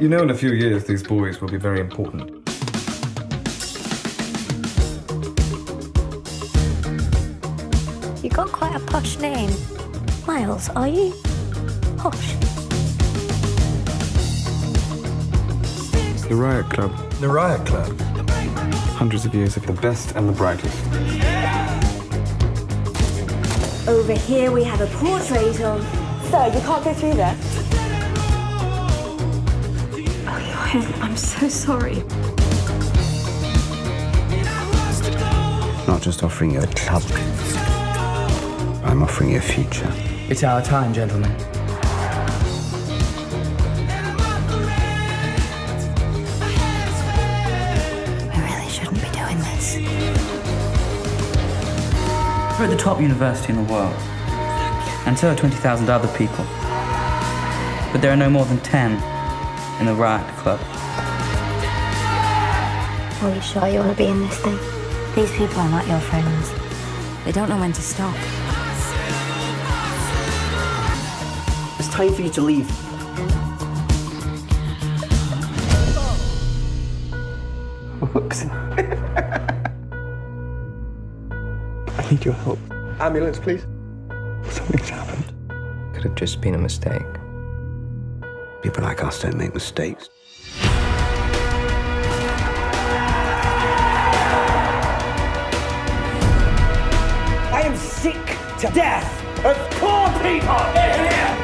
You know, in a few years, these boys will be very important. You got quite a posh name. Miles, are you? Posh. The Riot Club. The Riot Club. Hundreds of years of the best and the brightest. Over here we have a portrait of... Sir, you can't go through there. Oh, Johan, I'm so sorry. Not just offering you a club. I'm offering you a future. It's our time, gentlemen. We really shouldn't be doing this. We're at the top university in the world. And so are 20,000 other people. But there are no more than 10 in the Riot Club. Are you sure you want to be in this thing? These people are not your friends. They don't know when to stop. It's time for you to leave. Whoops. I need your help. Ambulance, please. Something's happened. Could have just been a mistake. People like us don't make mistakes. I am sick to death of poor people in here!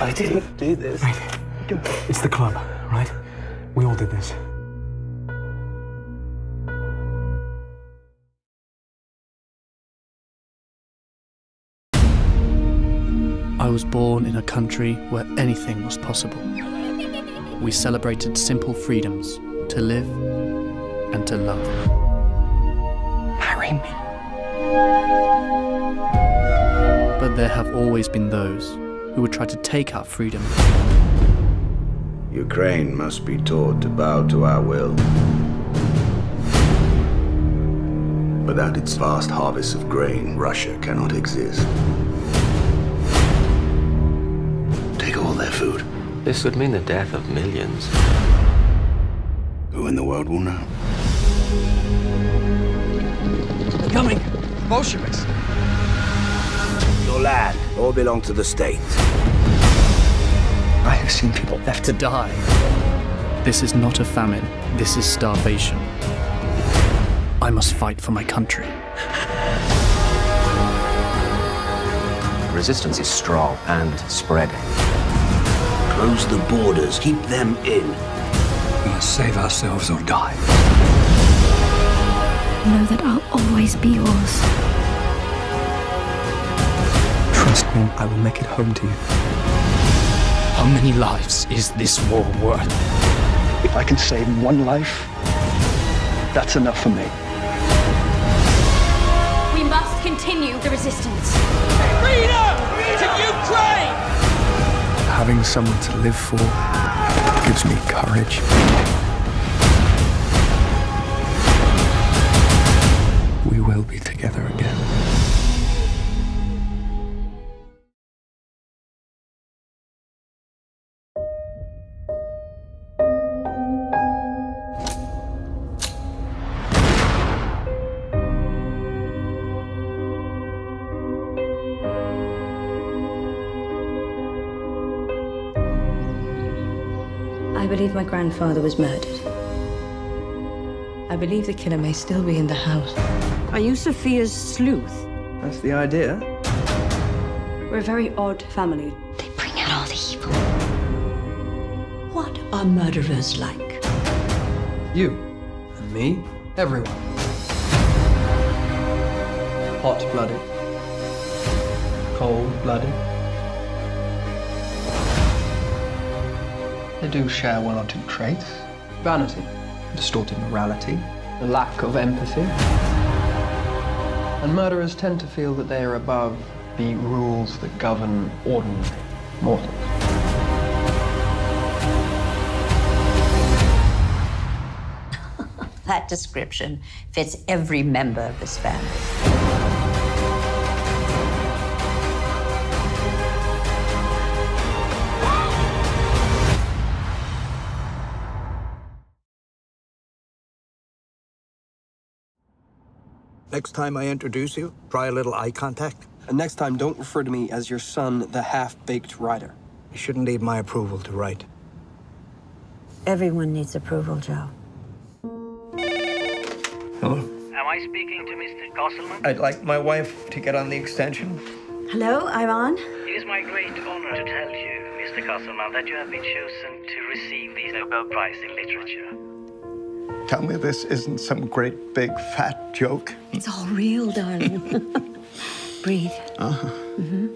I didn't do this. Right. It's the club, right? We all did this. I was born in a country where anything was possible. We celebrated simple freedoms to live and to love. Marry me. But there have always been those who would try to take our freedom. Ukraine must be taught to bow to our will. Without its vast harvest of grain, Russia cannot exist. Take all their food. This would mean the death of millions. Who in the world will know? Coming! Bolsheviks! Your land all belong to the state. I have seen people left to die. This is not a famine. This is starvation. I must fight for my country. Resistance is strong and spreading. Close the borders. Keep them in. We must save ourselves or die. Know that I'll always be yours. Trust me, I will make it home to you. How many lives is this war worth? If I can save one life, that's enough for me. We must continue the resistance. Freedom to Ukraine! Having someone to live for gives me courage. We will be together again. I believe my grandfather was murdered. I believe the killer may still be in the house. Are you Sophia's sleuth? That's the idea. We're a very odd family. They bring out all the evil. What are murderers like? You and me, everyone. Hot-blooded. Cold-blooded. They do share well-ordered traits. Vanity, distorted morality, a lack of empathy. And murderers tend to feel that they are above the rules that govern ordinary mortals. That description fits every member of his family. Next time I introduce you, try a little eye contact. And next time, don't refer to me as your son, the half-baked writer. You shouldn't need my approval to write. Everyone needs approval, Joe. Hello? Am I speaking to Mr. Gosselman? I'd like my wife to get on the extension. Hello, I'm on. It is my great honor to tell you, Mr. Gosselman, that you have been chosen to receive the Nobel Prize in Literature. Tell me this isn't some great, big, fat joke. It's all real, darling. Breathe. Uh-huh. Mm-hmm.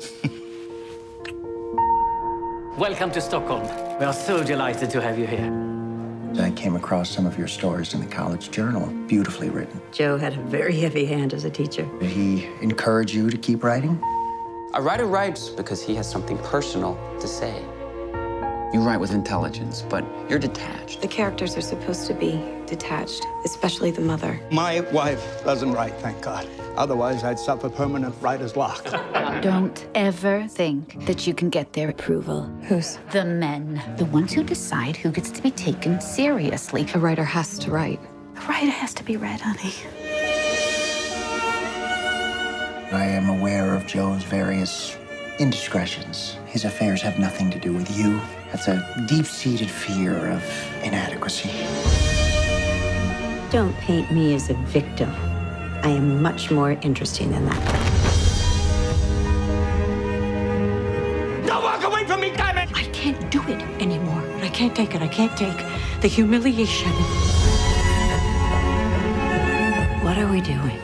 Welcome to Stockholm. We are so delighted to have you here. I came across some of your stories in the college journal, beautifully written. Joe had a very heavy hand as a teacher. Did he encourage you to keep writing? A writer writes because he has something personal to say. You write with intelligence, but you're detached. The characters are supposed to be detached, especially the mother. My wife doesn't write, thank God. Otherwise, I'd suffer permanent writer's block. Don't ever think that you can get their approval. Who's? The men. The ones who decide who gets to be taken seriously. A writer has to write. A writer has to be read, honey. I am aware of Joe's various indiscretions. His affairs have nothing to do with you. That's a deep-seated fear of inadequacy. Don't paint me as a victim. I am much more interesting than that. Don't walk away from me, damn it! I can't do it anymore. I can't take it. I can't take the humiliation. What are we doing?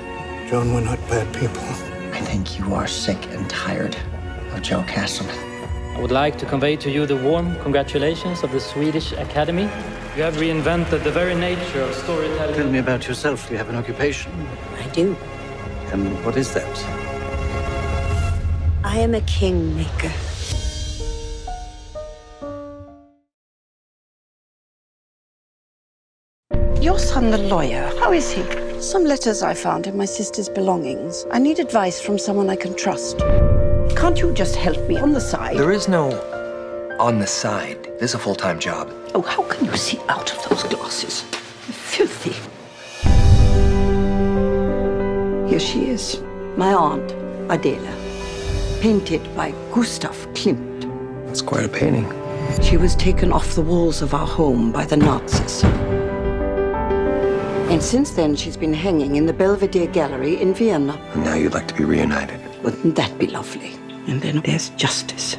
John, we're not bad people. I think you are sick and tired of Joe Castleman. I would like to convey to you the warm congratulations of the Swedish Academy. You have reinvented the very nature of storytelling. Tell me about yourself. Do you have an occupation? I do. And what is that? I am a kingmaker. Your son, the lawyer, how is he? Some letters I found in my sister's belongings. I need advice from someone I can trust. Can't you just help me on the side? There is no on the side. This is a full-time job. Oh, how can you see out of those glasses? Filthy. Here she is. My aunt, Adela. Painted by Gustav Klimt. That's quite a painting. She was taken off the walls of our home by the Nazis. And since then, she's been hanging in the Belvedere Gallery in Vienna. And now you'd like to be reunited. Wouldn't that be lovely? And then there's justice.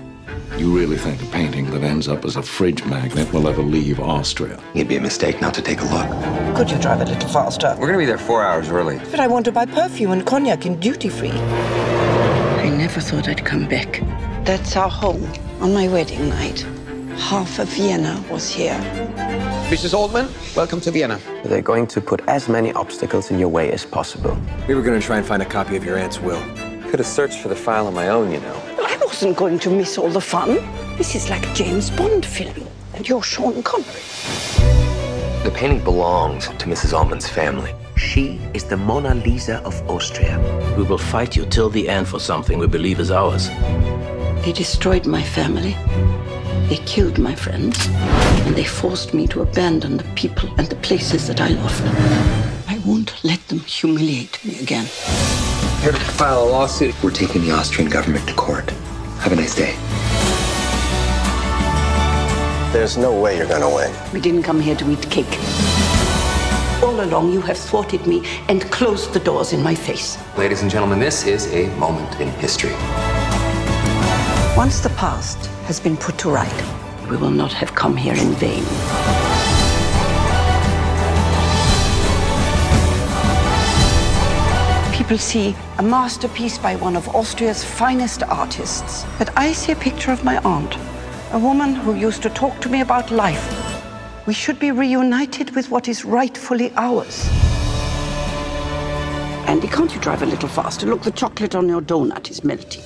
You really think a painting that ends up as a fridge magnet will ever leave Austria? It'd be a mistake not to take a look. Could you drive a little faster? We're gonna be there 4 hours early. But I want to buy perfume and cognac in duty-free. I never thought I'd come back. That's our home on my wedding night. Half of Vienna was here. Mrs. Oldman, welcome to Vienna. They're going to put as many obstacles in your way as possible. We were gonna try and find a copy of your aunt's will. Could have searched for the file on my own, you know. I wasn't going to miss all the fun. This is like a James Bond film, and you're Sean Connery. The painting belongs to Mrs. Allman's family. She is the Mona Lisa of Austria. We will fight you till the end for something we believe is ours. They destroyed my family. They killed my friends. And they forced me to abandon the people and the places that I loved. I won't let them humiliate me again. Here to file a lawsuit. We're taking the Austrian government to court. Have a nice day. There's no way you're gonna win. We didn't come here to eat cake. All along, you have thwarted me and closed the doors in my face. Ladies and gentlemen, this is a moment in history. Once the past has been put to right, we will not have come here in vain. People see a masterpiece by one of Austria's finest artists. But I see a picture of my aunt, a woman who used to talk to me about life. We should be reunited with what is rightfully ours. Andy, can't you drive a little faster? Look, the chocolate on your donut is melting.